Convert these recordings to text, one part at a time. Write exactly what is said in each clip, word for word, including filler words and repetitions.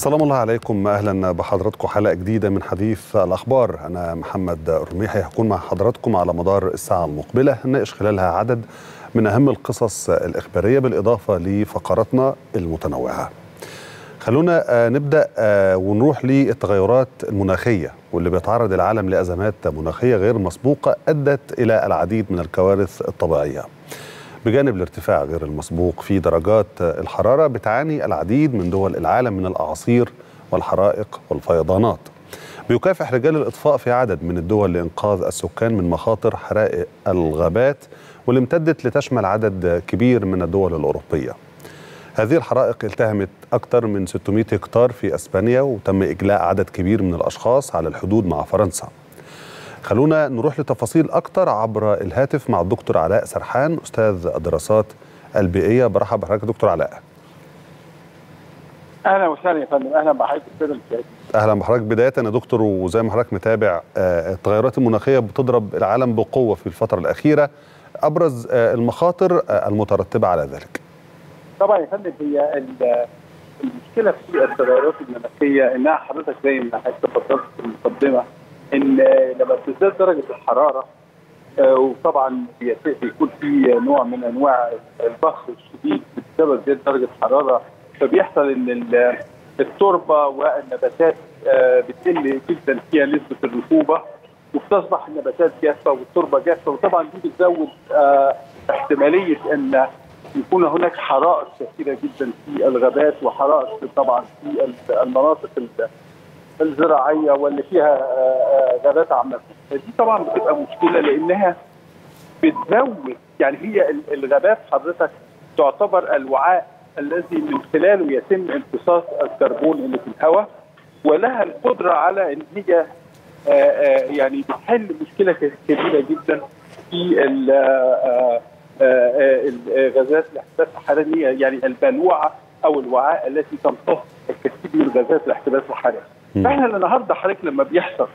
سلام الله عليكم، أهلا بحضراتكم حلقة جديدة من حديث الأخبار. أنا محمد الرميحي هكون مع حضراتكم على مدار الساعة المقبلة، هنناقش خلالها عدد من أهم القصص الإخبارية بالإضافة لفقراتنا المتنوعة. خلونا نبدأ ونروح للتغيرات المناخية واللي بيتعرض العالم لأزمات مناخية غير مسبوقة أدت إلى العديد من الكوارث الطبيعية. بجانب الارتفاع غير المسبوق في درجات الحرارة بتعاني العديد من دول العالم من الأعاصير والحرائق والفيضانات. بيكافح رجال الإطفاء في عدد من الدول لإنقاذ السكان من مخاطر حرائق الغابات واللي امتدت لتشمل عدد كبير من الدول الأوروبية. هذه الحرائق التهمت أكثر من ستمائة هكتار في أسبانيا، وتم إجلاء عدد كبير من الأشخاص على الحدود مع فرنسا. خلونا نروح لتفاصيل أكتر عبر الهاتف مع الدكتور علاء سرحان أستاذ الدراسات البيئية. برحب بحضرتك دكتور علاء. أهلا وسهلا يا فندم، أهلا بحضرتك السادة المشاهدين. أهلا بحضرتك. بداية يا دكتور، وزي ما حضرتك متابع التغيرات المناخية بتضرب العالم بقوة في الفترة الأخيرة، أبرز المخاطر المترتبة على ذلك؟ طبعا يا فندم، هي المشكلة في التغيرات المناخية إنها حضرتك زي ما حضرتك تفضلت في المقدمة ان لما بتزداد درجه الحراره، وطبعا بيكون في نوع من انواع البخر الشديد بسبب زياده درجه الحراره، فبيحصل ان التربه والنباتات بتقل جدا فيها نسبه الرطوبه، وبتصبح النباتات جافه والتربه جافه، وطبعا دي بتزود احتماليه ان يكون هناك حرائق كثيره جدا في الغابات، وحرائق طبعا في المناطق الزراعيه واللي فيها غابات عامه. دي طبعا بتبقى مشكله لانها بتزود، يعني هي الغابات حضرتك تعتبر الوعاء الذي من خلاله يتم امتصاص الكربون اللي في الهواء، ولها القدره على ان هي يعني بتحل مشكله كبيره جدا في الغازات الاحتباس الحراري، يعني البلوعه او الوعاء التي تمتص الكثير من غازات الاحتباس الحراري. فاحنا النهارده حضرتك لما بيحصل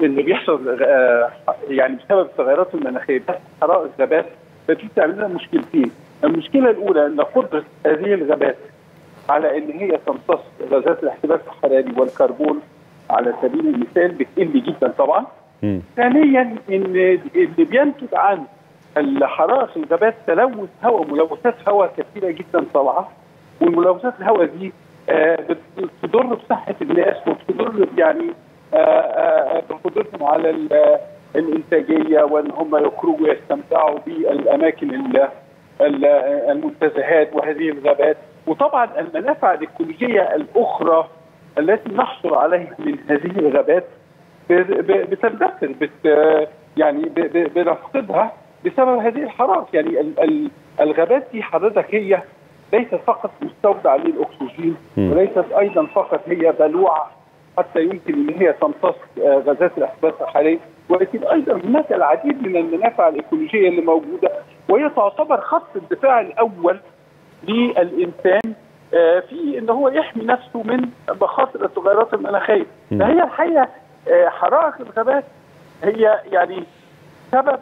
اللي بيحصل آه يعني بسبب التغيرات المناخيه حرائق الغابات، فدي بتعمل لنا مشكلتين. المشكله الاولى ان قدره هذه الغابات على ان هي تمتص غازات الاحتباس الحراري والكربون على سبيل المثال بتقل جدا طبعا. ثانيا ان اللي بينتج عن حرائق الغابات تلوث هواء، ملوثات هواء كثيره جدا طبعا، والملوثات الهواء دي آه بتضر بصحه الناس، وبتضر يعني آه آه بقدرتهم على الانتاجيه، وان هم يخرجوا ويستمتعوا بالاماكن المنتزهات وهذه الغابات. وطبعا المنافع الايكولوجيه الاخرى التي نحصل عليها من هذه الغابات بتندثر، بت يعني بنفقدها بسبب هذه الحرائق. يعني ال ال الغابات دي حضرتك هي ليست فقط مستودع للاكسجين، وليست ايضا فقط هي بلوعه حتى يمكن ان هي تمتص غازات الاحتباس الحراري، ولكن ايضا هناك العديد من المنافع الايكولوجيه اللي موجوده، وهي تعتبر خط الدفاع الاول للانسان في ان هو يحمي نفسه من مخاطر التغيرات المناخيه. فهي الحقيقه حرائق الغابات هي يعني سبب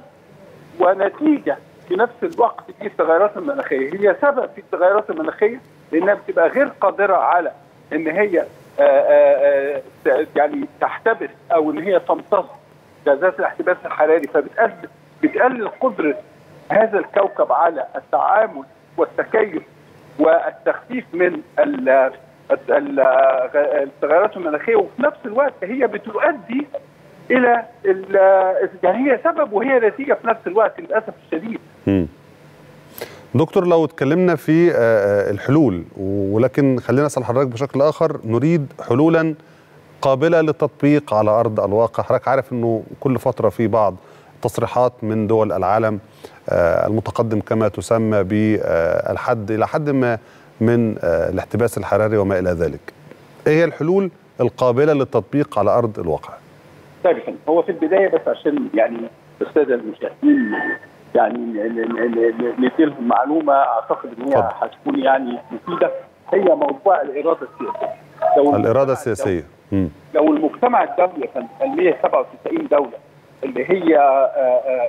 ونتيجه في نفس الوقت في التغيرات المناخيه، هي سبب في التغيرات المناخيه لانها بتبقى غير قادره على ان هي آآ آآ يعني تحتبس او ان هي تمتص غازات الاحتباس الحراري، فبتقلل بتقلل قدره هذا الكوكب على التعامل والتكيف والتخفيف من التغيرات المناخيه، وفي نفس الوقت هي بتؤدي الى يعني هي سبب وهي نتيجه في نفس الوقت للاسف الشديد. مم. دكتور، لو اتكلمنا في الحلول، ولكن خلينا اسال حضرتك بشكل اخر، نريد حلولا قابله للتطبيق على ارض الواقع. حضرتك عارف انه كل فتره في بعض تصريحات من دول العالم المتقدم كما تسمى بالحد الى حد ما من الاحتباس الحراري وما الى ذلك. ايه هي الحلول القابله للتطبيق على ارض الواقع؟ طيب، هو في البدايه بس عشان يعني الساده المشاهدين يعني نديلهم معلومه اعتقد ان هي هتكون يعني مفيده، هي موضوع الاراده السياسيه. لو الاراده السياسيه الدولة، لو المجتمع الدولي ال مئة وسبعة وتسعين دوله اللي هي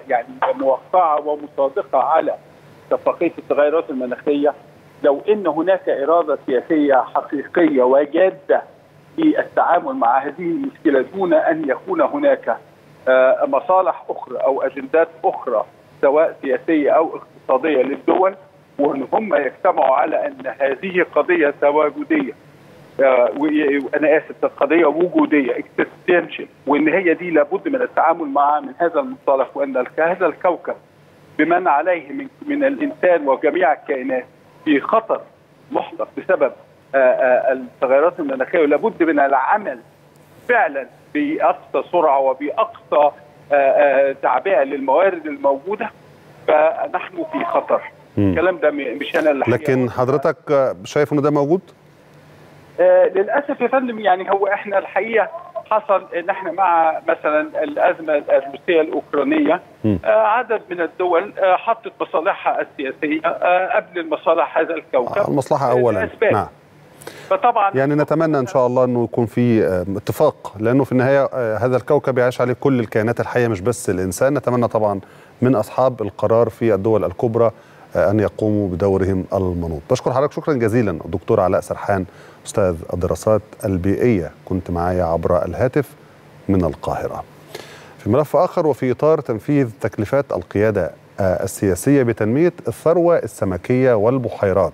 يعني موقعه ومصادقه على اتفاقيه التغيرات المناخيه، لو ان هناك اراده سياسيه حقيقيه وجاده للتعامل مع هذه المشكله دون ان يكون هناك مصالح اخرى او اجندات اخرى سواء سياسيه او اقتصاديه للدول، وان هم يجتمعوا على ان هذه قضيه تواجديه، انا اسف قضيه وجوديه اكزيستنشال، وان هي دي لابد من التعامل معها من هذا المنطلق، وان هذا الكوكب بمن عليه من من الانسان وجميع الكائنات في خطر محدق بسبب التغيرات المناخيه، لابد من العمل فعلا باقصى سرعه وباقصى تعبئه للموارد الموجوده، فنحن في خطر. مم. الكلام ده مش انا اللي لكن حضرتك شايف ان ده موجود؟ آه للاسف يا فندم، يعني هو احنا الحقيقه حصل ان احنا مع مثلا الازمه الروسيه الاوكرانيه آه عدد من الدول آه حطت مصالحها السياسيه آه قبل المصالح هذا الكوكب، آه المصلحه اولا. نعم. فطبعا يعني نتمنى ان شاء الله انه يكون في اتفاق، لانه في النهايه هذا الكوكب يعيش عليه كل الكائنات الحيه مش بس الانسان. نتمنى طبعا من اصحاب القرار في الدول الكبرى أن يقوموا بدورهم المنوط. بشكر حضرتك شكرا جزيلا الدكتور علاء سرحان أستاذ الدراسات البيئية، كنت معايا عبر الهاتف من القاهرة. في ملف آخر وفي إطار تنفيذ تكليفات القيادة السياسية بتنمية الثروة السمكية والبحيرات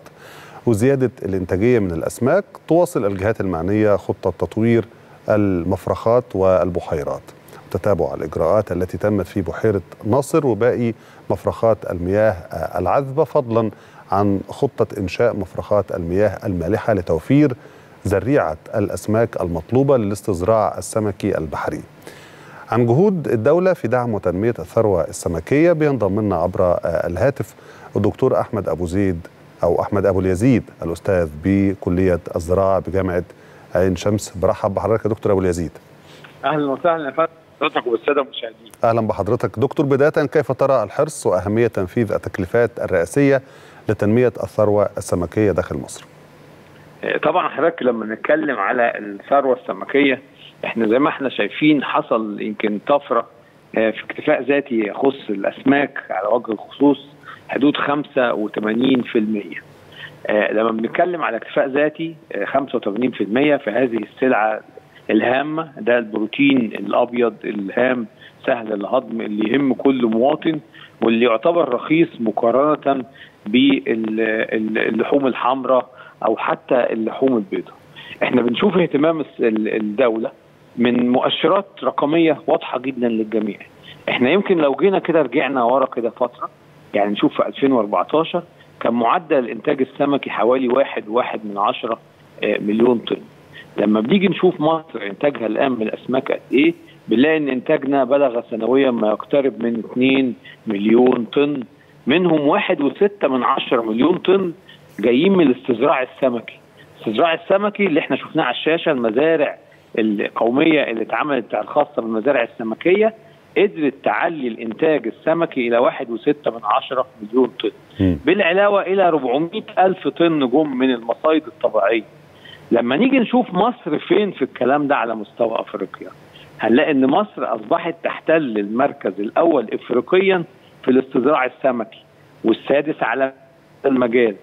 وزيادة الإنتاجية من الأسماك، تواصل الجهات المعنية خطة تطوير المفرخات والبحيرات، تتابع الإجراءات التي تمت في بحيرة ناصر وباقي مفرخات المياه العذبة، فضلا عن خطة إنشاء مفرخات المياه المالحة لتوفير زريعة الأسماك المطلوبة للاستزراع السمكي البحري. عن جهود الدولة في دعم وتنمية الثروة السمكية بينضم لنا عبر الهاتف الدكتور أحمد أبو زيد أو أحمد أبو اليزيد الأستاذ بكلية الزراعة بجامعة عين شمس. برحب بحضرتك يا دكتور أبو اليزيد. أهلا وسهلا يا فندم حضرتك والساده المشاهدين. اهلا بحضرتك دكتور. بدايه، كيف ترى الحرص واهميه تنفيذ التكليفات الرئاسيه لتنميه الثروه السمكيه داخل مصر؟ طبعا حضرتك لما نتكلم على الثروه السمكيه، احنا زي ما احنا شايفين حصل يمكن طفره في اكتفاء ذاتي يخص الاسماك على وجه الخصوص حدود خمسة وثمانين بالمئة. لما بنتكلم على اكتفاء ذاتي خمسة وثمانين بالمئة في هذه السلعه الهامة، ده البروتين الأبيض الهام سهل الهضم اللي يهم كل مواطن واللي يعتبر رخيص مقارنة باللحوم الحمراء أو حتى اللحوم البيضاء. احنا بنشوف اهتمام الدولة من مؤشرات رقمية واضحة جدا للجميع. احنا يمكن لو جينا كده رجعنا ورا كده فترة، يعني نشوف في ألفين وأربعتاشر كان معدل الإنتاج السمكي حوالي واحد واحد من عشرة مليون طن. لما بنيجي نشوف مصر انتاجها الان من الاسماك قد ايه، بنلاقي ان انتاجنا بلغ سنويا ما يقترب من اتنين مليون طن، منهم واحد وستة من عشرة من مليون طن جايين من الاستزراع السمكي. الاستزراع السمكي اللي احنا شفناه على الشاشه، المزارع القوميه اللي اتعملت الخاصه بالمزارع السمكيه قدرت تعلي الانتاج السمكي الى واحد وستة من عشرة مليون طن، بالعلاوه الى أربعمية ألف طن جم من المصايد الطبيعيه. لما نيجي نشوف مصر فين في الكلام ده على مستوى افريقيا، هنلاقي ان مصر اصبحت تحتل المركز الاول افريقيا في الاستزراع السمكي والسادس على المجال.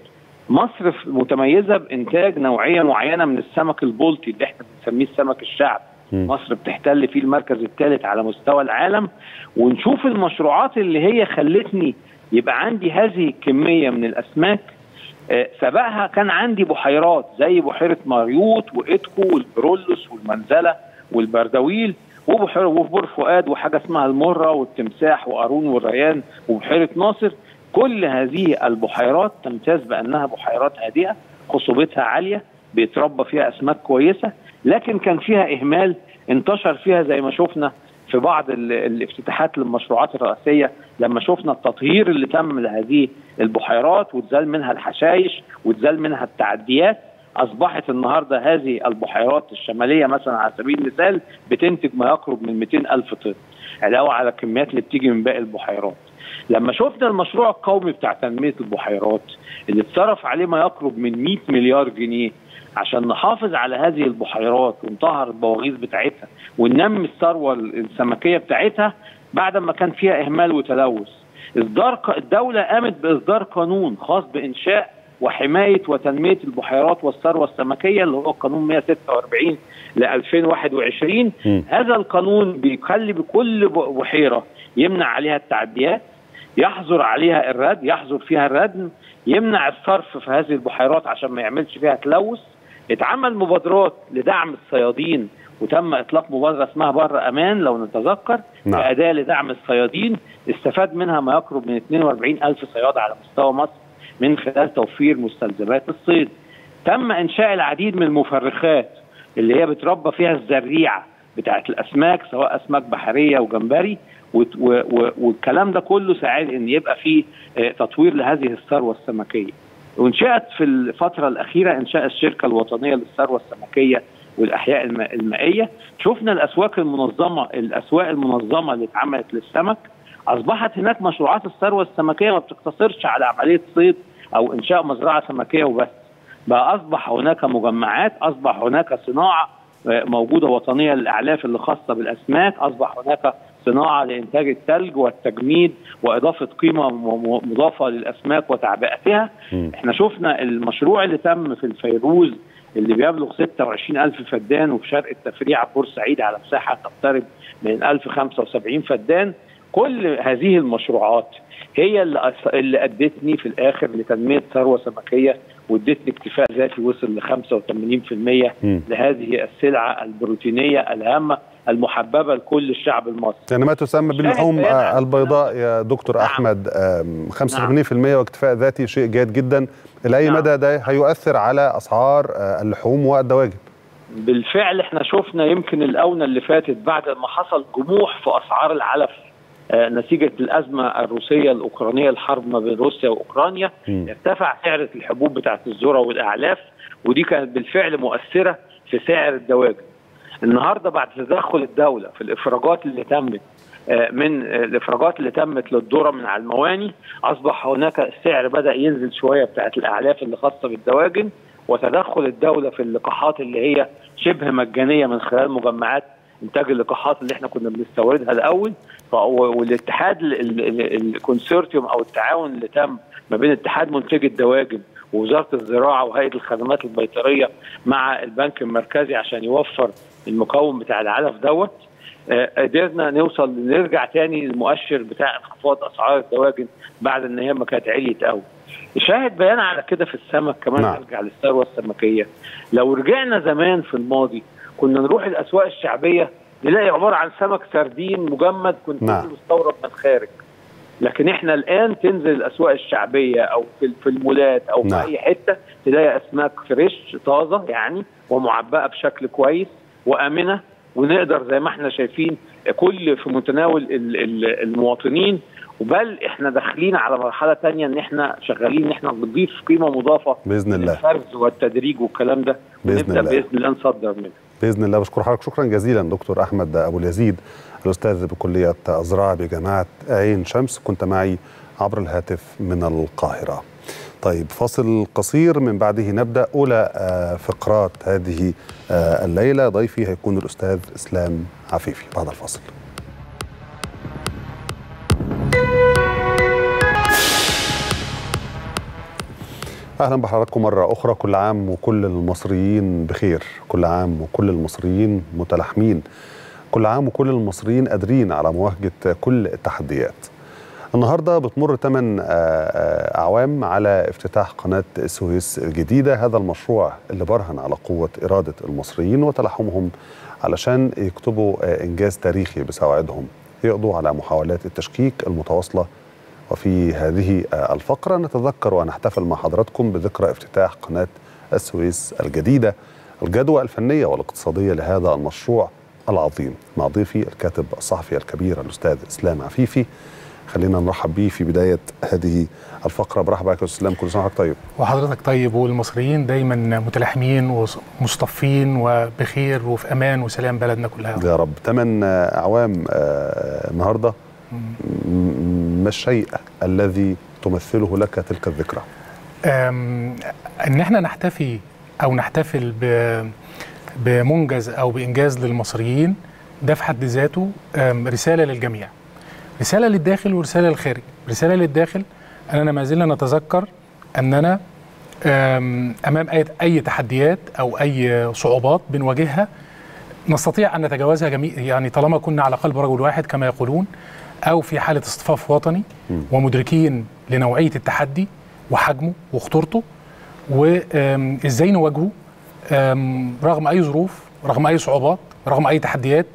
مصر متميزه بانتاج نوعيه معينه من السمك البلطي اللي احنا بنسميه السمك الشعب. مصر بتحتل فيه المركز الثالث على مستوى العالم، ونشوف المشروعات اللي هي خلتني يبقى عندي هذه الكميه من الاسماك. سبقها كان عندي بحيرات زي بحيره مريوط وإدكو والبرولوس والمنزله والبردويل وبحيره وبور فؤاد وحاجه اسمها المره والتمساح وقارون والريان وبحيره ناصر. كل هذه البحيرات تمتاز بانها بحيرات هادئه، خصوبتها عاليه، بيتربى فيها اسماك كويسه، لكن كان فيها اهمال انتشر فيها زي ما شفنا في بعض الافتتاحات للمشروعات الرئاسيه، لما شفنا التطهير اللي تم لهذه البحيرات واتزال منها الحشائش واتزال منها التعديات. اصبحت النهارده هذه البحيرات الشماليه مثلا على سبيل المثال بتنتج ما يقرب من مئتين ألف طن، علاوه على الكميات اللي بتيجي من باقي البحيرات. لما شفنا المشروع القومي بتاع تنميه البحيرات اللي اتصرف عليه ما يقرب من مئة مليار جنيه عشان نحافظ على هذه البحيرات ونطهر البواغيث بتاعتها وننمي الثروه السمكيه بتاعتها بعد ما كان فيها اهمال وتلوث. اصدار الدوله قامت باصدار قانون خاص بانشاء وحمايه وتنميه البحيرات والثروه السمكيه اللي هو القانون مئة وستة وأربعين ل ألفين وواحد وعشرين. م. هذا القانون بيخلي بكل بحيره يمنع عليها التعديات، يحظر عليها الردم، يحظر فيها الردم، يمنع الصرف في هذه البحيرات عشان ما يعملش فيها تلوث. اتعمل مبادرات لدعم الصيادين، وتم اطلاق مبادره اسمها بر امان لو نتذكر، نعم. كاداه لدعم الصيادين، استفاد منها ما يقرب من اثنين وأربعين ألف صياد على مستوى مصر من خلال توفير مستلزمات الصيد. تم انشاء العديد من المفرخات اللي هي بتربى فيها الزريعه بتاعه الاسماك، سواء اسماك بحريه وجمبري، والكلام ده كله ساعد ان يبقى فيه تطوير لهذه الثروه السمكيه. وانشأت في الفتره الاخيره انشاء الشركه الوطنيه للثروه السمكيه والاحياء المائيه. شفنا الاسواق المنظمه، الاسواق المنظمه اللي اتعملت للسمك، اصبحت هناك مشروعات الثروه السمكيه ما بتقتصرش على عمليه صيد او انشاء مزرعه سمكيه وبس، بقى اصبح هناك مجمعات، اصبح هناك صناعه موجوده وطنيه للاعلاف اللي خاصه بالاسماك، اصبح هناك صناعه لانتاج الثلج والتجميد واضافه قيمه مضافه للاسماك وتعبئتها. احنا شفنا المشروع اللي تم في الفيروز اللي بيبلغ ستة وعشرين ألف فدان، وفي شرق التفريع بورسعيد على مساحه تقترب من ألف وخمسة وسبعين فدان. كل هذه المشروعات هي اللي ادتني في الاخر لتنميه ثروه سمكيه، وادتني اكتفاء ذاتي وصل ل خمسة وثمانين بالمئة لهذه السلعه البروتينيه الهامه المحببه لكل الشعب المصري، يعني ما تسمى باللحوم البيضاء يا دكتور. نعم. احمد، خمسة وثمانين بالمئة واكتفاء ذاتي شيء جيد جدا. الى اي نعم. مدى ده هيؤثر على اسعار اللحوم والدواجن؟ بالفعل احنا شفنا يمكن الاونه اللي فاتت بعد ما حصل جموح في اسعار العلف نتيجه الازمه الروسيه الاوكرانيه، الحرب ما بين روسيا واوكرانيا، م. ارتفع سعر الحبوب بتاعت الذره والاعلاف، ودي كانت بالفعل مؤثره في سعر الدواجن. النهارده بعد تدخل الدوله في الافراجات اللي تمت من الافراجات اللي تمت للذره من على المواني، اصبح هناك السعر بدا ينزل شويه بتاعت الاعلاف اللي خاصه بالدواجن، وتدخل الدوله في اللقاحات اللي هي شبه مجانيه من خلال مجمعات انتاج اللقاحات اللي احنا كنا بنستوردها الاول، والاتحاد الكونسورتيوم او التعاون اللي تم ما بين اتحاد منتجي الدواجن ووزاره الزراعه وهيئه الخدمات البيطريه مع البنك المركزي عشان يوفر المقاوم بتاع العلف دوت. قدرنا نوصل نرجع تاني للمؤشر بتاع انخفاض اسعار الدواجن بعد ان هي ما كانت عليت قوي. شاهد بيان على كده في السمك كمان. نعم. نرجع للثروه السمكيه. لو رجعنا زمان في الماضي كنا نروح الاسواق الشعبيه نلاقي عباره عن سمك سردين مجمد كنت مستورد من الخارج، لكن احنا الان تنزل الاسواق الشعبيه او في المولات او نعم. في اي حته تلاقي اسماك فريش طازه يعني، ومعبأه بشكل كويس وآمنة، ونقدر زي ما احنا شايفين كل في متناول المواطنين. وبل احنا داخلين على مرحلة تانية ان احنا شغالين ان احنا بنضيف قيمة مضافة بإذن الله، الفرز والتدريج والكلام ده بإذن الله، بإذن الله نصدر منه بإذن الله. بشكر حضرتك شكرا جزيلا دكتور أحمد أبو اليزيد، الأستاذ بكلية الزراعة بجامعة عين شمس، كنت معي عبر الهاتف من القاهرة. طيب فاصل قصير، من بعده نبدأ أولى فقرات هذه الليلة. ضيفي هيكون الأستاذ اسلام عفيفي بعد الفاصل. أهلا بحضراتكم مرة أخرى، كل عام وكل المصريين بخير، كل عام وكل المصريين متلاحمين، كل عام وكل المصريين قادرين على مواجهة كل التحديات. النهارده بتمر ثمان أعوام على افتتاح قناة السويس الجديدة، هذا المشروع اللي برهن على قوة إرادة المصريين وتلاحمهم علشان يكتبوا إنجاز تاريخي بسواعدهم، يقضوا على محاولات التشكيك المتواصلة. وفي هذه الفقرة نتذكر ونحتفل مع حضراتكم بذكرى افتتاح قناة السويس الجديدة، الجدوى الفنية والاقتصادية لهذا المشروع العظيم، مع ضيفي الكاتب الصحفي الكبير الأستاذ إسلام عفيفي. خلينا نرحب بيه في بداية هذه الفقرة. برحب بك يا أستاذ إسلام، كل سنة وحضرتك طيب. وحضرتك طيب، والمصريين دايما متلاحمين ومصطفين وبخير وفي أمان وسلام بلدنا كلها يا رب. ثمان أعوام النهاردة، ما الشيء الذي تمثله لك تلك الذكرى؟ إن احنا نحتفي أو نحتفل بمنجز أو بإنجاز للمصريين، ده في حد ذاته رسالة للجميع، رسالة للداخل ورسالة للخارج. رسالة للداخل أننا ما زلنا نتذكر أننا أمام أي, أي تحديات أو أي صعوبات بنواجهها نستطيع أن نتجاوزها جميعا، يعني طالما كنا على قلب رجل واحد كما يقولون، أو في حالة اصطفاف وطني ومدركين لنوعية التحدي وحجمه وخطورته وإزاي نواجهه رغم أي ظروف، رغم أي صعوبات، رغم أي تحديات،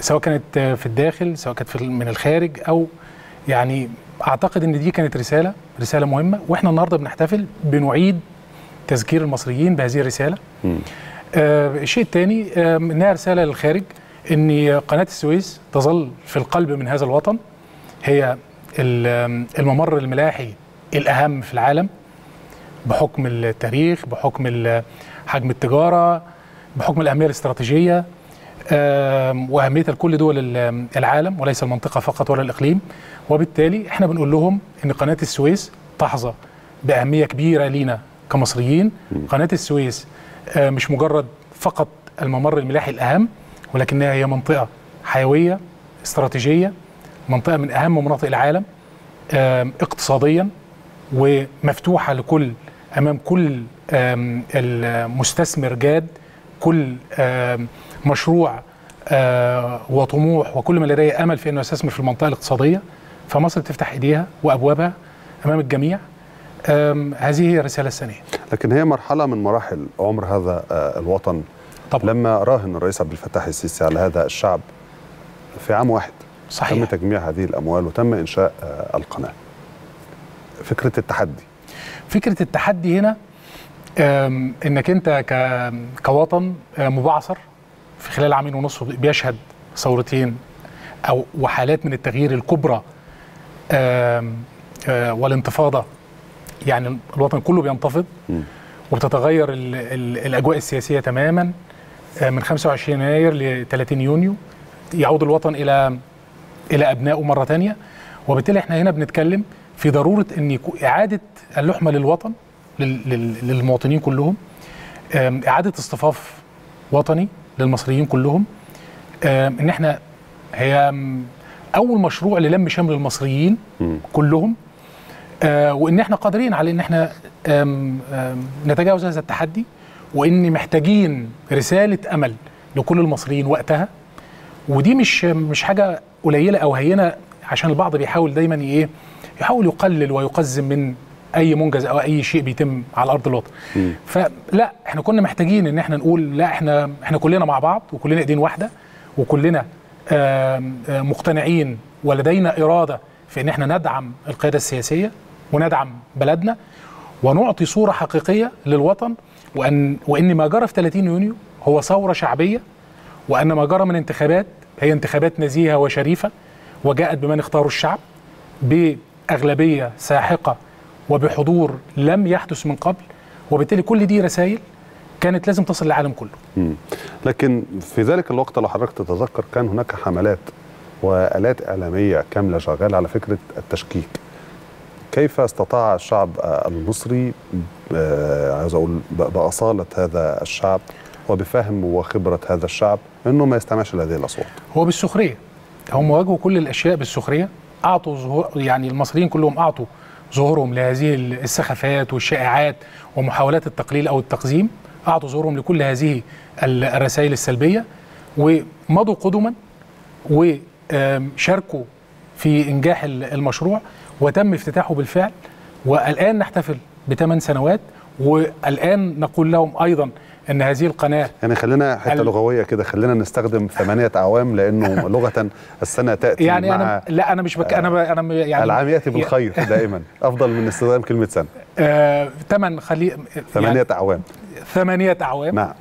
سواء كانت في الداخل سواء كانت من الخارج. أو يعني أعتقد أن دي كانت رسالة رسالة مهمة، وإحنا النهاردة بنحتفل بنعيد تذكير المصريين بهذه الرسالة. آه الشيء الثاني آه إنها رسالة للخارج، أن قناة السويس تظل في القلب من هذا الوطن، هي الممر الملاحي الأهم في العالم بحكم التاريخ، بحكم حجم التجارة، بحكم الأهمية الاستراتيجية وأهميتها لكل دول العالم وليس المنطقة فقط ولا الإقليم. وبالتالي احنا بنقول لهم أن قناة السويس تحظى بأهمية كبيرة لينا كمصريين. قناة السويس مش مجرد فقط الممر الملاحي الأهم، ولكنها هي منطقة حيوية استراتيجية، منطقة من أهم مناطق العالم اقتصاديا، ومفتوحة لكل أمام كل المستثمر جاد، كل مشروع وطموح وكل ما لديه أمل في أنه يستثمر في المنطقة الاقتصادية. فمصر تفتح إيديها وأبوابها أمام الجميع. هذه هي الرسالة الثانية. لكن هي مرحلة من مراحل عمر هذا الوطن طبعا. لما راهن الرئيس عبد الفتاح السيسي على هذا الشعب في عام واحد صحيح. تم تجميع هذه الأموال وتم إنشاء القناة. فكرة التحدي فكرة التحدي هنا إنك أنت كوطن مبعثر في خلال عامين ونص بيشهد ثورتين أو وحالات من التغيير الكبرى والانتفاضة، يعني الوطن كله بينتفض وبتتغير الأجواء السياسية تماما من خمسة وعشرين يناير ل ثلاثين يونيو، يعود الوطن إلى إلى أبنائه مرة تانية. وبالتالي احنا هنا بنتكلم في ضرورة أن إعادة اللحمة للوطن، للمواطنين كلهم، إعادة اصطفاف وطني للمصريين كلهم. إن احنا هي أول مشروع للم شمل المصريين كلهم، وإن احنا قادرين على إن احنا نتجاوز هذا التحدي، وإن محتاجين رسالة أمل لكل المصريين وقتها. ودي مش مش حاجة قليلة أو هينة، عشان البعض بيحاول دايما إيه يحاول يقلل ويقزم من أي منجز أو أي شيء بيتم على أرض الوطن. مم. فلا، احنا كنا محتاجين إن احنا نقول لا، احنا احنا كلنا مع بعض، وكلنا إيدين واحدة، وكلنا مقتنعين ولدينا إرادة في إن احنا ندعم القيادة السياسية وندعم بلدنا ونعطي صورة حقيقية للوطن، وأن وإن ما جرى في ثلاثين يونيو هو ثورة شعبية، وأن ما جرى من انتخابات هي انتخابات نزيهة وشريفة، وجاءت بمن اختاره الشعب بأغلبية ساحقة وبحضور لم يحدث من قبل. وبالتالي كل دي رسائل كانت لازم تصل للعالم كله. مم. لكن في ذلك الوقت لو حضرتك تتذكر كان هناك حملات وآلات إعلامية كاملة شغالة على فكرة التشكيك. كيف استطاع الشعب المصري، عايز أقول بأصالة هذا الشعب وبفهم وخبرة هذا الشعب، أنه ما يستمعش لهذه الأصوات؟ هو بالسخرية، هم واجهوا كل الأشياء بالسخرية، أعطوا ظهور، يعني المصريين كلهم أعطوا ظهورهم لهذه السخافات والشائعات ومحاولات التقليل أو التقزيم، أعطوا ظهورهم لكل هذه الرسائل السلبية، ومضوا قدما وشاركوا في إنجاح المشروع، وتم افتتاحه بالفعل. والآن نحتفل بثمان سنوات، والآن نقول لهم أيضا أن هذه القناة، يعني خلينا حتى ال... لغوية كده، خلينا نستخدم ثمانية أعوام، لأنه لغة السنة تأتي يعني مع أنا... لا أنا مش بك... أنا ب... أنا ب... يعني العام يأتي بالخير دائما أفضل من استخدام كلمة سنة. آه... تمن خلي ثمانية يعني... أعوام ثمانية أعوام نعم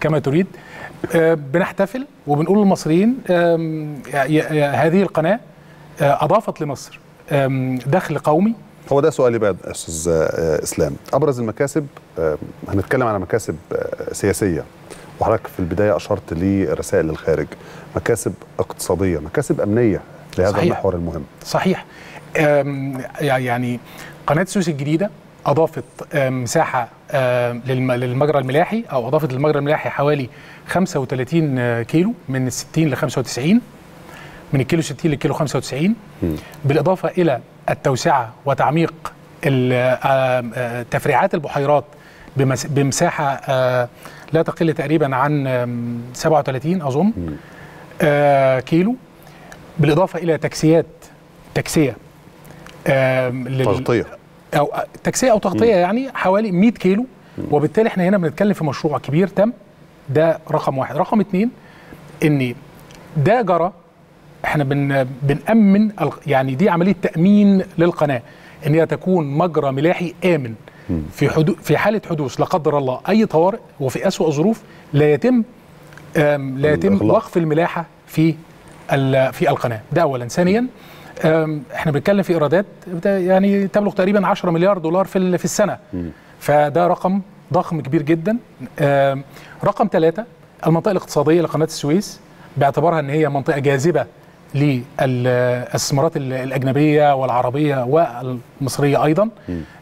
كما تريد. آه... بنحتفل وبنقول للمصريين آه... ي... ي... هذه القناة آه... أضافت لمصر آه... دخل قومي. هو ده سؤالي بقى أستاذ إسلام. أبرز المكاسب، هنتكلم على مكاسب سياسية، وحضرتك في البداية أشرت لرسائل للخارج، مكاسب اقتصادية، مكاسب أمنية لهذا صحيح. المحور المهم صحيح. يعني قناة السويس الجديدة أضافت مساحة للمجرى الملاحي، أو أضافت للمجرى الملاحي حوالي خمسة وثلاثين كيلو، من ستين لخمسة وتسعين، من الكيلو ستين للكيلو خمسة وتسعين، بالإضافة إلى التوسعة وتعميق تفريعات البحيرات بمساحة لا تقل تقريبا عن سبعة وثلاثين أظن كيلو، بالإضافة إلى تكسيات تكسية تغطية أو تكسية أو تغطية يعني حوالي مئة كيلو. وبالتالي احنا هنا بنتكلم في مشروع كبير تم. ده رقم واحد. رقم اتنين ان ده جرى، احنا بن بنأمن يعني دي عملية تأمين للقناة ان هي تكون مجرى ملاحي آمن في حدو في حالة حدوث لا قدر الله أي طوارئ وفي أسوأ ظروف لا يتم لا يتم وقف الملاحة في في القناة. ده أولا. ثانيا احنا بنتكلم في إيرادات يعني تبلغ تقريبا عشرة مليار دولار في في السنة، فده رقم ضخم كبير جدا. رقم ثلاثة، المنطقة الاقتصادية لقناة السويس باعتبارها ان هي منطقة جاذبة للاستثمارات الأجنبية والعربية والمصرية أيضا،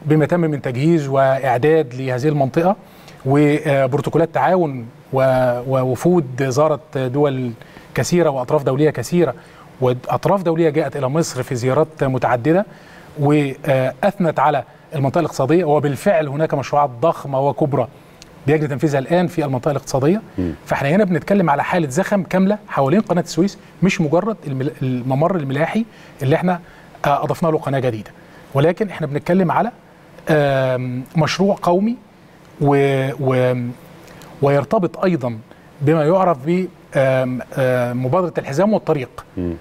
بما تم من تجهيز وإعداد لهذه المنطقة وبروتوكولات تعاون ووفود زارت دول كثيرة وأطراف دولية كثيرة، وأطراف دولية جاءت إلى مصر في زيارات متعددة وأثنت على المنطقة الاقتصادية. وبالفعل هناك مشروعات ضخمة وكبرى بيجري تنفيذها الآن في المنطقة الاقتصادية. م. فاحنا هنا بنتكلم على حالة زخم كاملة حوالين قناة السويس، مش مجرد الممر الملاحي اللي احنا أضفنا له قناة جديدة، ولكن احنا بنتكلم على مشروع قومي و... و... ويرتبط أيضا بما يعرف بمبادرة الحزام والطريق م.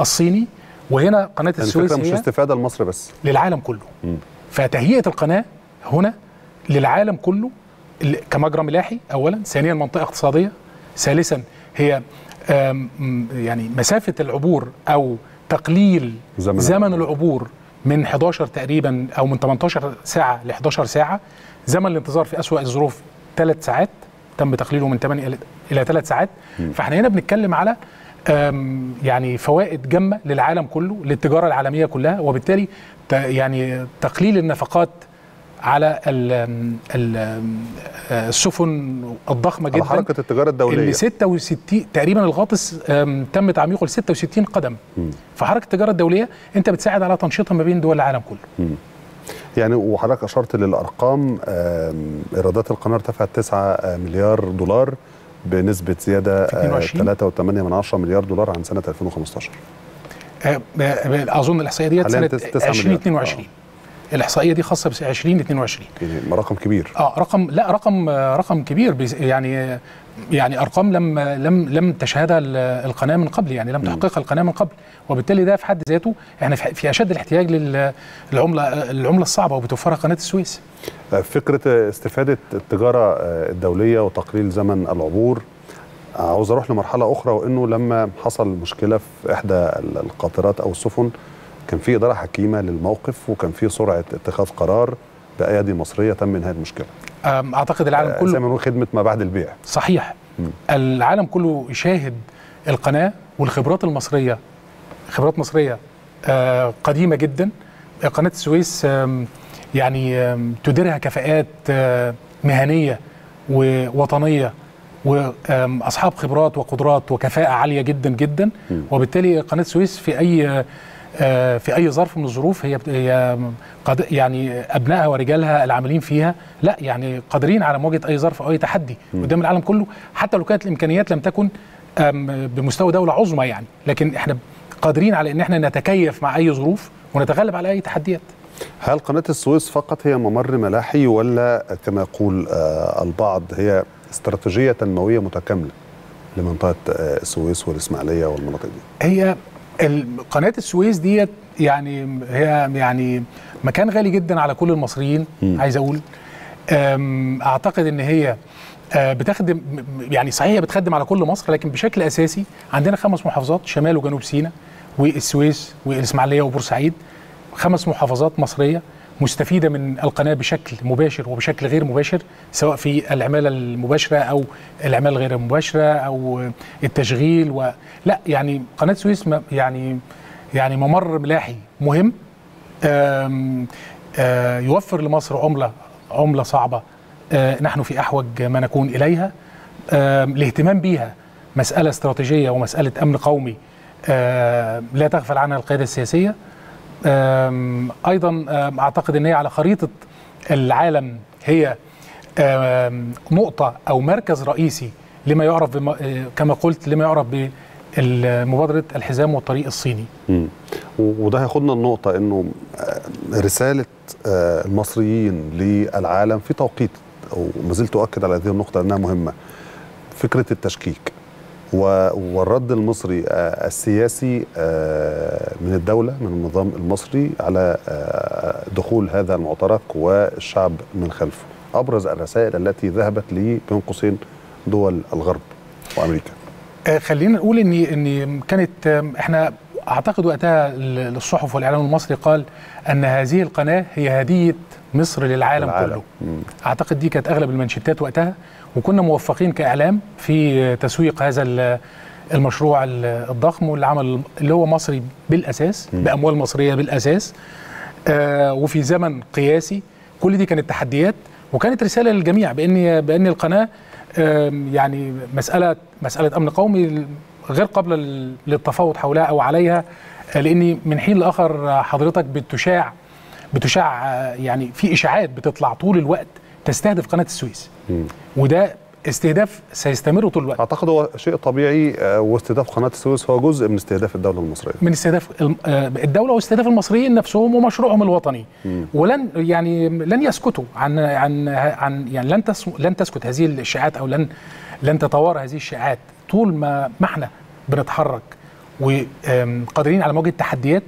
الصيني. وهنا قناة السويس مش استفادة لمصر بس، للعالم كله. م. فتهيئة القناة هنا للعالم كله كمجرى ملاحي أولا، ثانيا منطقة اقتصادية، ثالثا هي يعني مسافة العبور أو تقليل زمن, زمن العبور من إحدى عشر تقريبا أو من ثمانية عشر ساعة ل إحدى عشر ساعة. زمن الانتظار في أسوأ الظروف ثلاث ساعات، تم تقليله من ثمانية إلى ثلاث ساعات. م. فاحنا هنا بنتكلم على يعني فوائد جمة للعالم كله، للتجارة العالمية كلها، وبالتالي يعني تقليل النفقات على السفن الضخمة جدا، حركة التجارة الدولية اللي ستة وستين تقريبا الغاطس تم تعميقه ل ستة وستين قدم. م. فحركة التجارة الدولية انت بتساعد على تنشيطها ما بين دول العالم كله. م. يعني وحضرتك اشرت للارقام، ايرادات القناة ارتفعت تسعة مليار دولار بنسبة زيادة ثلاثة فاصلة ثمانية مليار دولار عن سنة ألفين وخمسطاشر. أظن الإحصائية دي سنة ألفين واثنين وعشرين. آه. الإحصائية دي خاصة ب ألفين واثنين وعشرين. رقم كبير. اه رقم لا رقم رقم كبير يعني يعني أرقام لم لم لم تشهدها القناة من قبل، يعني لم تحققها القناة من قبل، وبالتالي ده في حد ذاته احنا في أشد الاحتياج للعملة العملة الصعبة وبتوفرها قناة السويس. فكرة استفادة التجارة الدولية وتقليل زمن العبور، عاوز أروح لمرحلة أخرى، وإنه لما حصل مشكلة في إحدى القاطرات أو السفن كان في إدارة حكيمة للموقف وكان في سرعة اتخاذ قرار بأيادي مصرية تم إنهاء المشكلة. أعتقد العالم كله زي ما بنقول خدمة ما بعد البيع. صحيح. م. العالم كله يشاهد القناة والخبرات المصرية، خبرات مصرية قديمة جدا. قناة السويس يعني تديرها كفاءات مهنية ووطنية وأصحاب خبرات وقدرات وكفاءة عالية جدا جدا. م. وبالتالي قناة السويس في أي في أي ظرف من الظروف هي قد يعني أبنائها ورجالها العاملين فيها لا يعني قادرين على مواجهة أي ظرف أو أي تحدي م. قدام العالم كله، حتى لو كانت الإمكانيات لم تكن بمستوى دولة عظمى يعني، لكن إحنا قادرين على إن إحنا نتكيف مع أي ظروف ونتغلب على أي تحديات. هل قناة السويس فقط هي ممر ملاحي، ولا كما يقول البعض هي استراتيجية تنموية متكاملة لمنطقة السويس والإسماعيلية والمناطق دي؟ هي قناة السويس ديت يعني هي يعني مكان غالي جدا على كل المصريين. م. عايز اقول اعتقد ان هي بتخدم يعني صحيح بتخدم على كل مصر، لكن بشكل اساسي عندنا خمس محافظات، شمال وجنوب سيناء والسويس والاسماعيليه وبورسعيد، خمس محافظات مصريه مستفيده من القناه بشكل مباشر وبشكل غير مباشر، سواء في العماله المباشره او العماله غير المباشره او التشغيل و... لا يعني قناه السويس يعني يعني ممر ملاحي مهم آم آم يوفر لمصر عمله عمله صعبه، نحن في احوج ما نكون اليها. الاهتمام بيها مساله استراتيجيه ومساله امن قومي لا تغفل عنها القياده السياسيه. أيضا أعتقد أن هي على خريطة العالم هي نقطة أو مركز رئيسي لما يعرف كما قلت لما يعرف بمبادرة الحزام والطريق الصيني. مم. وده هياخدنا النقطة إنه رسالة المصريين للعالم في توقيت، وما زلت أؤكد على هذه النقطة أنها مهمة، فكرة التشكيك والرد المصري السياسي من الدولة من النظام المصري على دخول هذا المعترك والشعب من خلفه، أبرز الرسائل التي ذهبت لي بين قوسين دول الغرب وأمريكا. خلينا نقول إن إن كانت إحنا أعتقد وقتها الصحف والإعلام المصري قال أن هذه القناة هي هدية مصر للعالم العالم. كله. مم. أعتقد دي كانت أغلب المنشطات وقتها، وكنا موفقين كإعلام في تسويق هذا المشروع الضخم واللي عمل اللي هو مصري بالأساس، مم. بأموال مصرية بالأساس، آه وفي زمن قياسي. كل دي كانت تحديات، وكانت رسالة للجميع بأن بأن القناة آه يعني مسألة مسألة أمن قومي غير قابلة للتفاوض حولها أو عليها، لأن من حين لآخر حضرتك بتشاع بتشاع يعني في إشاعات بتطلع طول الوقت تستهدف قناة السويس. مم. وده استهداف سيستمر طول الوقت. أعتقد هو شيء طبيعي، واستهداف قناة السويس هو جزء من استهداف الدولة المصرية، من استهداف الدولة واستهداف المصريين نفسهم ومشروعهم الوطني. مم. ولن يعني لن يسكتوا عن عن عن يعني لن لن تسكت هذه الإشاعات أو لن لن تتوارى هذه الإشاعات طول ما ما احنا بنتحرك وقادرين على مواجهة التحديات.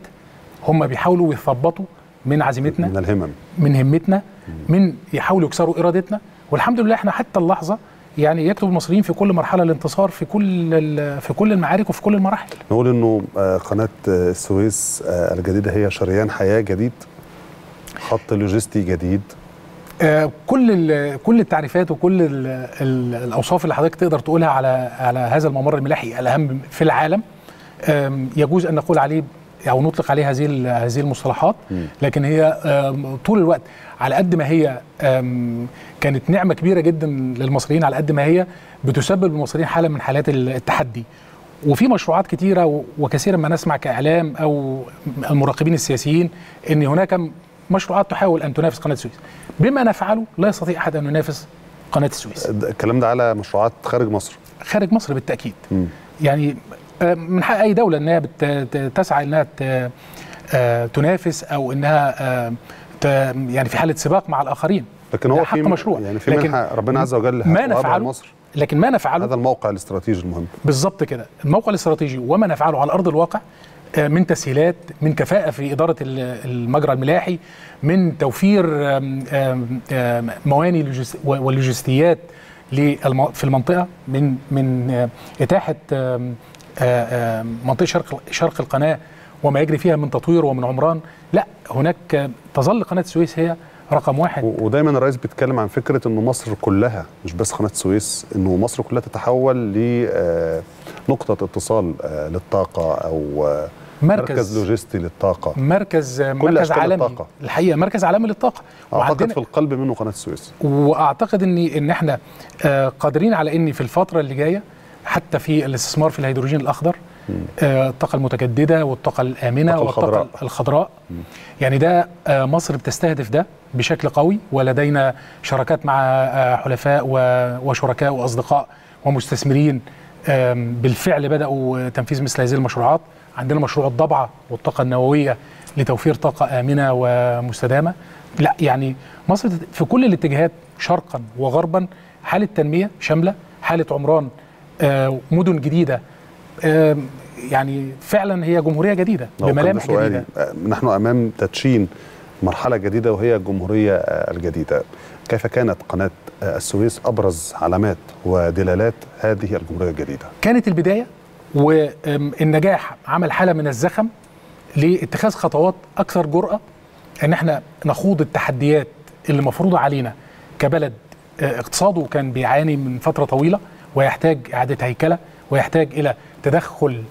هم بيحاولوا ويثبطوا من عزيمتنا، من الهمم، من همتنا، من يحاولوا يكسروا إرادتنا، والحمد لله احنا حتى اللحظة يعني يكتب المصريين في كل مرحلة الانتصار في كل في كل المعارك وفي كل المراحل. نقول انه قناة السويس الجديدة هي شريان حياة جديد، خط لوجستي جديد. كل كل التعريفات وكل الأوصاف اللي حضرتك تقدر تقولها على على هذا الممر الملاحي الأهم في العالم يجوز أن نقول عليه أو نطلق عليه هذه هذه المصطلحات، لكن هي طول الوقت على قد ما هي كانت نعمة كبيرة جدا للمصريين، على قد ما هي بتسبب للمصريين حالة من حالات التحدي. وفي مشروعات كثيرة وكثيرا ما نسمع كإعلام أو المراقبين السياسيين أن هناك مشروعات تحاول أن تنافس قناة السويس. بما نفعله لا يستطيع أحد أن ينافس قناة السويس. الكلام ده على مشروعات خارج مصر؟ خارج مصر بالتأكيد. م. يعني من حق أي دولة أنها تسعى أنها تنافس أو أنها يعني في حالة سباق مع الآخرين، لكن هو في مشروع يعني في منحة ربنا عز وجل هتوقع مصر، لكن ما نفعله هذا الموقع الاستراتيجي المهم بالظبط كده، الموقع الاستراتيجي وما نفعله على أرض الواقع من تسهيلات، من كفاءة في إدارة المجرى الملاحي، من توفير مواني واللوجستيات في المنطقة، من من إتاحة منطقة شرق شرق القناة وما يجري فيها من تطوير ومن عمران. لا، هناك تظل قناة السويس هي رقم واحد. ودايما الرئيس بيتكلم عن فكرة إنه مصر كلها مش بس قناة السويس، إنه مصر كلها تتحول لنقطة اتصال للطاقة أو مركز, مركز لوجستي للطاقة، مركز مركز عالمي للطاقة. الحقيقة مركز عالمي للطاقة، أعتقد في القلب منه قناة السويس. وأعتقد إن إن إحنا قادرين على إن في الفترة اللي جاية حتى في الاستثمار في الهيدروجين الأخضر، الطاقة المتجددة والطاقة الآمنة والطاقة الخضراء، مم. يعني ده مصر بتستهدف ده بشكل قوي، ولدينا شراكات مع حلفاء وشركاء وأصدقاء ومستثمرين بالفعل بدأوا تنفيذ مثل هذه المشروعات. عندنا مشروع الضبعة والطاقة النووية لتوفير طاقة آمنة ومستدامة. لا يعني مصر في كل الاتجاهات شرقا وغربا حالة تنمية شاملة، حالة عمران، مدن جديدة، يعني فعلا هي جمهورية جديدة بملامح جديدة. نحن أمام تدشين مرحلة جديدة وهي الجمهورية الجديدة. كيف كانت قناة السويس أبرز علامات ودلالات هذه الجمهورية الجديدة؟ كانت البداية والنجاح عمل حالة من الزخم لاتخاذ خطوات أكثر جرأة أن احنا نخوض التحديات اللي مفروضة علينا كبلد اقتصاده كان بيعاني من فترة طويلة ويحتاج إعادة هيكلة ويحتاج إلى تدخل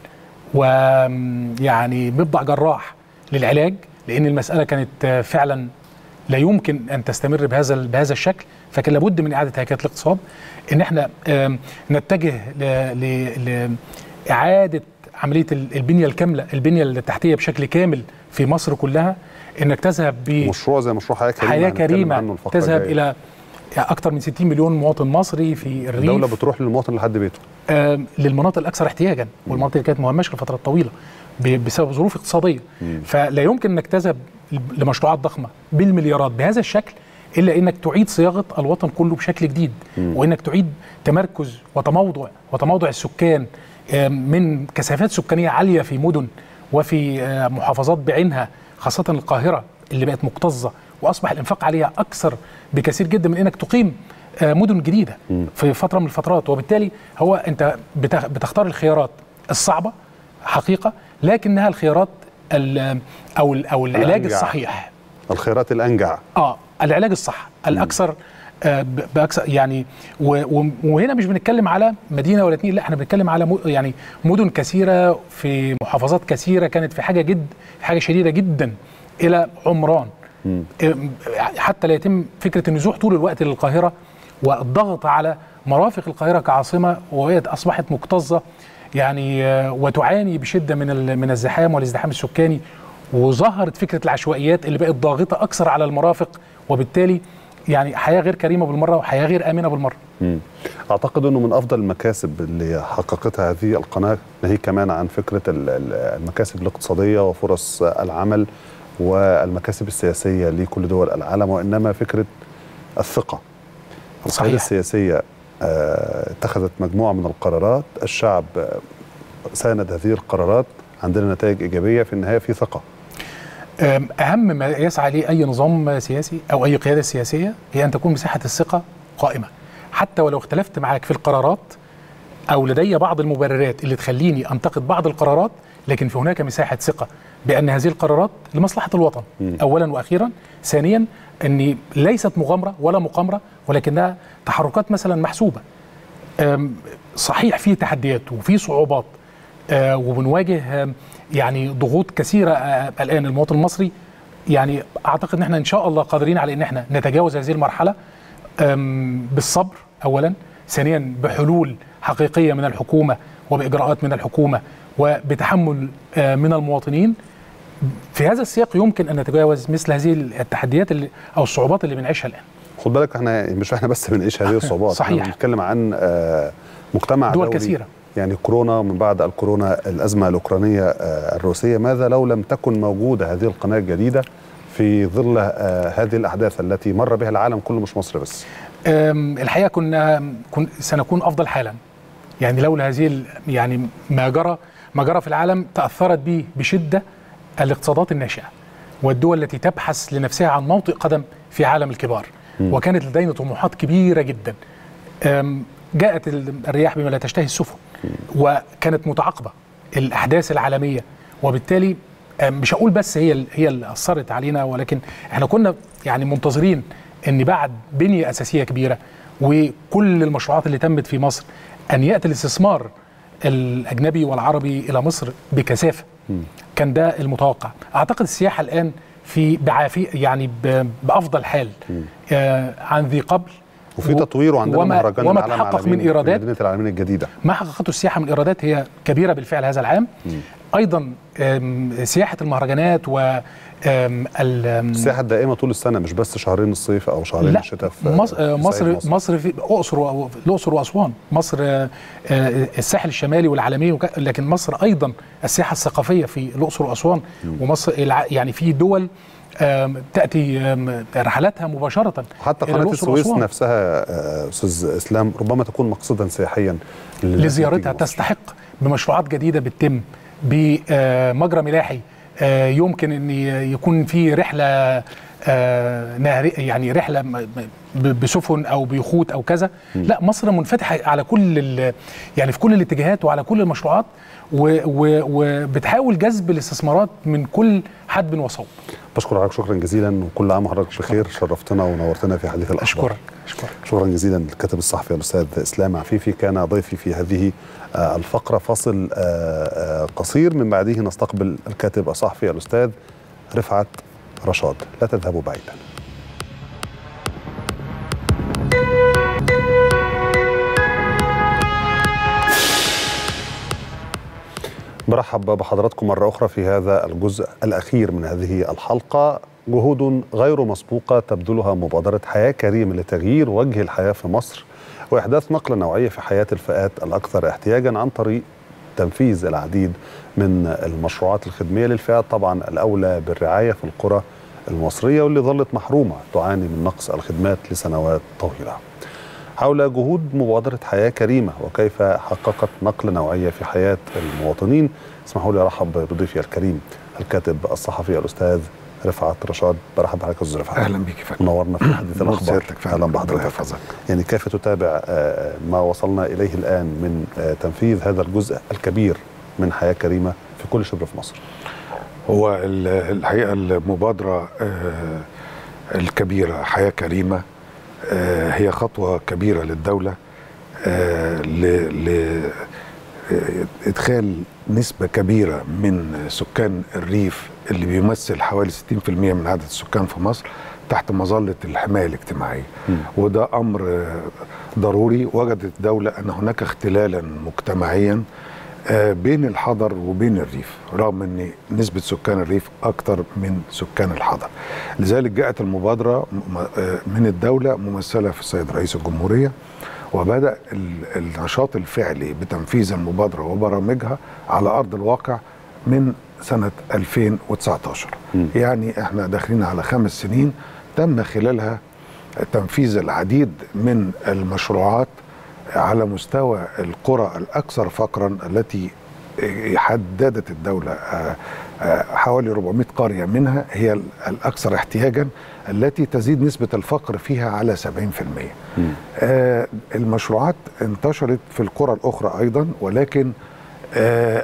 ويعني مبدأ جراح للعلاج، لأن المسألة كانت فعلا لا يمكن أن تستمر بهذا بهذا الشكل، فكان لابد من إعادة هيكلة الاقتصاد، إن احنا نتجه لإعادة عملية البنية الكاملة، البنية التحتية بشكل كامل في مصر كلها، انك تذهب بمشروع زي مشروع حياة كريمة، حياة كريمة تذهب جاي. إلى أكثر من ستين مليون مواطن مصري في الريف. الدولة بتروح للمواطن لحد بيته، آه للمناطق الأكثر احتياجا، والمناطق اللي كانت مهمشة لفترات طويلة بسبب ظروف اقتصادية. مم. فلا يمكن انك تذهب لمشروعات ضخمة بالمليارات بهذا الشكل إلا أنك تعيد صياغة الوطن كله بشكل جديد، مم. وأنك تعيد تمركز وتموضع وتموضع السكان من كثافات سكانية عالية في مدن وفي محافظات بعينها، خاصة القاهرة اللي بقت مكتظة وأصبح الإنفاق عليها أكثر بكثير جدا من أنك تقيم مدن جديدة مم. في فترة من الفترات. وبالتالي هو أنت بتختار الخيارات الصعبة حقيقة، لكنها الخيارات أو أو العلاج الصحيح، الخيارات الأنجع، آه العلاج الصح الاكثر باكثر يعني. وهنا مش بنتكلم على مدينه ولا اتنين، لا احنا بنتكلم على يعني مدن كثيره في محافظات كثيره كانت في حاجه جد حاجه شديده جدا الى عمران، حتى لا يتم فكره النزوح طول الوقت للقاهره والضغط على مرافق القاهره كعاصمه، وهي اصبحت مكتظه يعني وتعاني بشده من من الزحام والازدحام السكاني، وظهرت فكرة العشوائيات اللي بقت ضاغطة أكثر على المرافق، وبالتالي يعني حياة غير كريمة بالمرة وحياة غير آمنة بالمرة. مم. أعتقد أنه من أفضل المكاسب اللي حققتها هذه القناة ناهيك كمان عن فكرة المكاسب الاقتصادية وفرص العمل والمكاسب السياسية لكل دول العالم، وإنما فكرة الثقة القيادة السياسية اتخذت مجموعة من القرارات، الشعب ساند هذه القرارات، عندنا نتائج إيجابية في النهاية في ثقة. أهم ما يسعى ليه أي نظام سياسي أو أي قيادة سياسية هي أن تكون مساحة الثقة قائمة، حتى ولو اختلفت معاك في القرارات أو لدي بعض المبررات اللي تخليني أنتقد بعض القرارات، لكن في هناك مساحة ثقة بأن هذه القرارات لمصلحة الوطن م. أولا وأخيرا، ثانيا أني ليست مغامرة ولا مقامرة، ولكنها تحركات مثلا محسوبة. صحيح في تحديات وفي صعوبات، آه وبنواجه آه يعني ضغوط كثيرة آه الآن. المواطن المصري يعني أعتقد أن احنا إن شاء الله قادرين على أن احنا نتجاوز هذه المرحلة بالصبر أولا، ثانيا بحلول حقيقية من الحكومة وبإجراءات من الحكومة وبتحمل آه من المواطنين. في هذا السياق يمكن أن نتجاوز مثل هذه التحديات اللي أو الصعوبات اللي بنعيشها الآن. خد بالك احنا مش احنا بس بنعيش هذه الصعوبات، صحيح بنتكلم عن آه مجتمع دول دولي كثيرة، يعني كورونا ومن بعد الكورونا الأزمة الأوكرانية الروسية، ماذا لو لم تكن موجودة هذه القناة الجديدة في ظل هذه الأحداث التي مر بها العالم كله مش مصر بس؟ الحقيقة كنا كن سنكون أفضل حالا، يعني لولا هذه يعني ما جرى ما جرى في العالم تأثرت به بشدة الاقتصادات الناشئة والدول التي تبحث لنفسها عن موطئ قدم في عالم الكبار، م. وكانت لدينا طموحات كبيرة جدا. جاءت الرياح بما لا تشتهي السفن، وكانت متعاقبه الاحداث العالميه، وبالتالي مش هقول بس هي هي اللي اثرت علينا، ولكن احنا كنا يعني منتظرين ان بعد بنيه اساسيه كبيره وكل المشروعات اللي تمت في مصر ان ياتي الاستثمار الاجنبي والعربي الى مصر بكثافه. كان ده المتوقع. اعتقد السياحه الان في بعافيه يعني بافضل حال آه عن ذي قبل، وفي تطوير وعندنا مهرجان وما تحقق من ايرادات المدينه العالميه الجديده، ما حققته السياحه من ايرادات هي كبيره بالفعل هذا العام. م. ايضا سياحه المهرجانات و السياحه الدائمه طول السنه مش بس شهرين الصيف او شهرين الشتاء في مصر مصر مصر في الاقصر الاقصر واسوان، مصر الساحل الشمالي والعالميه، لكن مصر ايضا السياحه الثقافيه في الاقصر واسوان، ومصر يعني في دول تأتي رحلاتها مباشرة. حتى قناة السويس نفسها أستاذ إسلام ربما تكون مقصدا سياحيا لزيارتها، تستحق بمشروعات جديدة بتتم بمجرى ملاحي، يمكن أن يكون في رحلة نهرية يعني رحلة بسفن أو بيخوت أو كذا. م. لا مصر منفتحة على كل يعني في كل الاتجاهات وعلى كل المشروعات، وبتحاول جذب الاستثمارات من كل حدب وصوب. بشكر حضرتك شكرا جزيلا، وكل عام وحضرتك بخير. شرفتنا ونورتنا في حديث الأخبار. اشكرك اشكرك شكرا جزيلا. الكاتب الصحفي الاستاذ اسلام عفيفي كان ضيفي في هذه الفقرة. فاصل قصير من بعده نستقبل الكاتب الصحفي الاستاذ رفعت رشاد. لا تذهبوا بعيدا. برحب بحضراتكم مرة أخرى في هذا الجزء الأخير من هذه الحلقة. جهود غير مسبوقة تبذلها مبادرة حياة كريم لتغيير وجه الحياة في مصر وإحداث نقلة نوعية في حياة الفئات الأكثر احتياجا عن طريق تنفيذ العديد من المشروعات الخدمية للفئات طبعا الأولى بالرعاية في القرى المصرية واللي ظلت محرومة تعاني من نقص الخدمات لسنوات طويلة. حول جهود مبادرة حياة كريمة وكيف حققت نقلة نوعية في حياة المواطنين، اسمحوا لي أرحب بضيفي الكريم الكاتب الصحفي الأستاذ رفعت رشاد. برحب بحضرتك أستاذ رفعت. أهلا بيك يا فندم، منورنا في حديث الأخبار. أهلا بحضرتك. يعني كيف تتابع ما وصلنا إليه الآن من تنفيذ هذا الجزء الكبير من حياة كريمة في كل شبر في مصر؟ هو الحقيقة المبادرة الكبيرة حياة كريمة هي خطوة كبيرة للدولة لإدخال نسبة كبيرة من سكان الريف اللي بيمثل حوالي ستين بالمئة من عدد السكان في مصر تحت مظلة الحماية الاجتماعية، م. وده أمر ضروري. وجدت الدولة أن هناك اختلالا مجتمعيا بين الحضر وبين الريف، رغم أن نسبة سكان الريف أكثر من سكان الحضر. لذلك جاءت المبادرة من الدولة ممثلة في السيد رئيس الجمهورية، وبدأ النشاط الفعلي بتنفيذ المبادرة وبرامجها على أرض الواقع من سنة ألفين وتسعتاشر. م. يعني احنا داخلين على خمس سنين تم خلالها تنفيذ العديد من المشروعات على مستوى القرى الأكثر فقرا التي حددت الدولة حوالي أربعمئة قرية، منها هي الأكثر احتياجا التي تزيد نسبة الفقر فيها على سبعين بالمئة. المشروعات انتشرت في القرى الأخرى أيضا، ولكن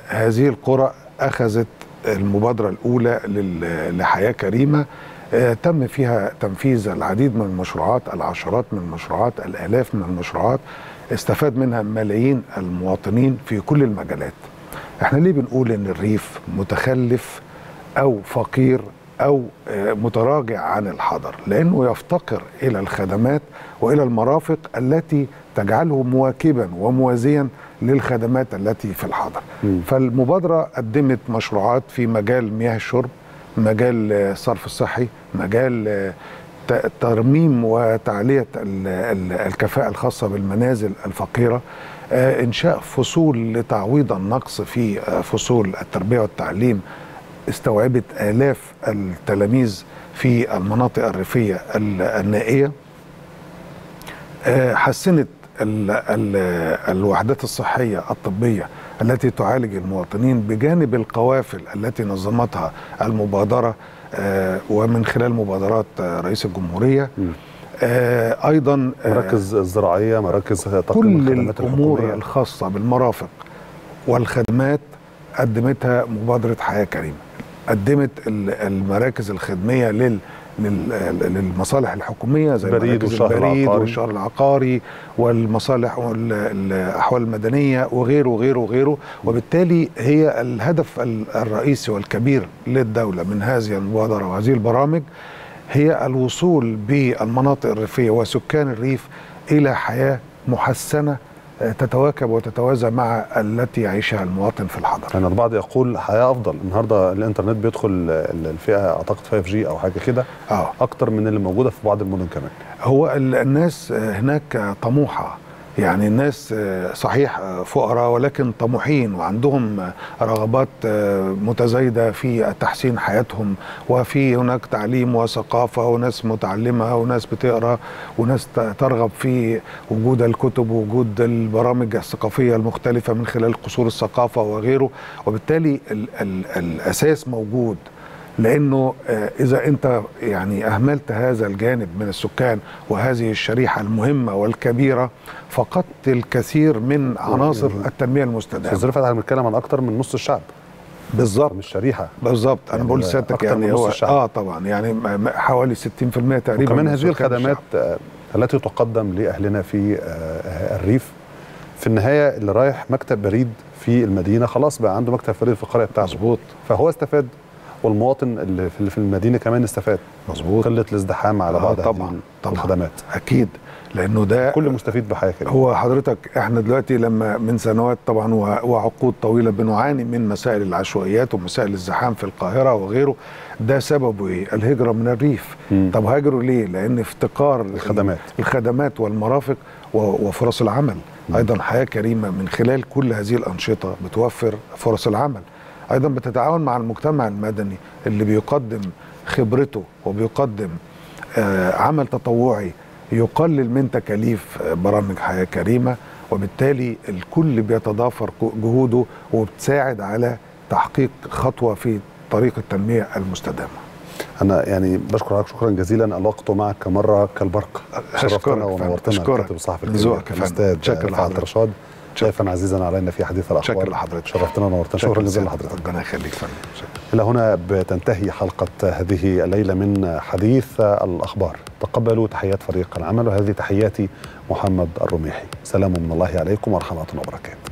هذه القرى أخذت المبادرة الأولى لحياة كريمة، تم فيها تنفيذ العديد من المشروعات، العشرات من المشروعات، الآلاف من المشروعات، استفاد منها ملايين المواطنين في كل المجالات. احنا ليه بنقول ان الريف متخلف او فقير او متراجع عن الحضر؟ لانه يفتقر الى الخدمات والى المرافق التي تجعله مواكبا وموازيا للخدمات التي في الحضر. م. فالمبادرة قدمت مشروعات في مجال مياه الشرب، مجال الصرف الصحي، مجال ترميم وتعلية الكفاءة الخاصة بالمنازل الفقيرة، إنشاء فصول لتعويض النقص في فصول التربية والتعليم استوعبت آلاف التلاميذ في المناطق الريفية النائية، حسنت الوحدات الصحية الطبية التي تعالج المواطنين، بجانب القوافل التي نظمتها المبادرة ومن خلال مبادرات رئيس الجمهورية. م. أيضا مراكز الزراعية، مراكز تقديم الخدمات، كل الأمور الخاصة بالمرافق والخدمات قدمتها مبادرة حياة كريمة. قدمت المراكز الخدمية لل للمصالح الحكومية زي مراكز البريد والشهر العقاري والمصالح والأحوال المدنية وغيره وغيره وغيره. وبالتالي هي الهدف الرئيسي والكبير للدولة من هذه المبادرة وهذه البرامج هي الوصول بالمناطق الريفية وسكان الريف إلى حياة محسنة تتواكب وتتوازى مع التي يعيشها المواطن في الحضر. يعني البعض يقول حياة أفضل. النهارده الإنترنت بيدخل الفئة أعتقد فايف جي أو حاجة كده آه. أكتر من اللي موجودة في بعض المدن كمان. هو الناس هناك طموحة، يعني الناس صحيح فقراء ولكن طموحين وعندهم رغبات متزايدة في تحسين حياتهم، وفي هناك تعليم وثقافة وناس متعلمة وناس بتقرأ وناس ترغب في وجود الكتب ووجود البرامج الثقافية المختلفة من خلال قصور الثقافة وغيره. وبالتالي ال ال الأساس موجود، لأنه إذا أنت يعني أهملت هذا الجانب من السكان وهذه الشريحة المهمة والكبيرة فقدت الكثير من عناصر التنمية المستدامة. استاذ رفعت احنا بنتكلم عن أكثر من نص الشعب. بالظبط، مش شريحة. بالظبط، أنا بقول لسيادتك يعني هو آه طبعًا يعني حوالي ستين بالمئة تقريبا. وكمان هذه الخدمات التي تقدم لأهلنا في الريف، في النهاية اللي رايح مكتب بريد في المدينة خلاص بقى عنده مكتب بريد في القرية بتاعته. مظبوط. فهو استفاد والمواطن اللي في المدينه كمان استفاد. مظبوط. قله الازدحام على بعض طبعا الخدمات. اكيد، لانه ده كل مستفيد بحاجه كده. هو حضرتك احنا دلوقتي لما من سنوات طبعا وعقود طويله بنعاني من مسائل العشوائيات ومسائل الزحام في القاهره وغيره، ده سببه ايه؟ الهجره من الريف. مم. طب هاجروا ليه؟ لان افتقار الخدمات الخدمات والمرافق وفرص العمل. مم. ايضا حياه كريمه من خلال كل هذه الانشطه بتوفر فرص العمل، ايضا بتتعاون مع المجتمع المدني اللي بيقدم خبرته وبيقدم آه عمل تطوعي يقلل من تكاليف برامج حياة كريمة، وبالتالي الكل بيتضافر جهوده وبتساعد على تحقيق خطوة في طريق التنمية المستدامة. أنا يعني بشكر حضرتك شكرا جزيلا، الوقت معك مرة كالبرق، شرفتنا ونورتنا. الكاتب وصاحب الكتاب الأستاذ رفعت رشاد، ضيفا عزيزا علينا في حديث الأخبار. شكرا لحضرتك، شرفتنا ونورتنا. شكرا جزيلا لحضرتك، ربنا يخليك فندم. إلى هنا بتنتهي حلقة هذه الليلة من حديث الأخبار. تقبلوا تحيات فريق العمل، وهذه تحياتي محمد الرميحي. سلام من الله عليكم ورحمة الله وبركاته.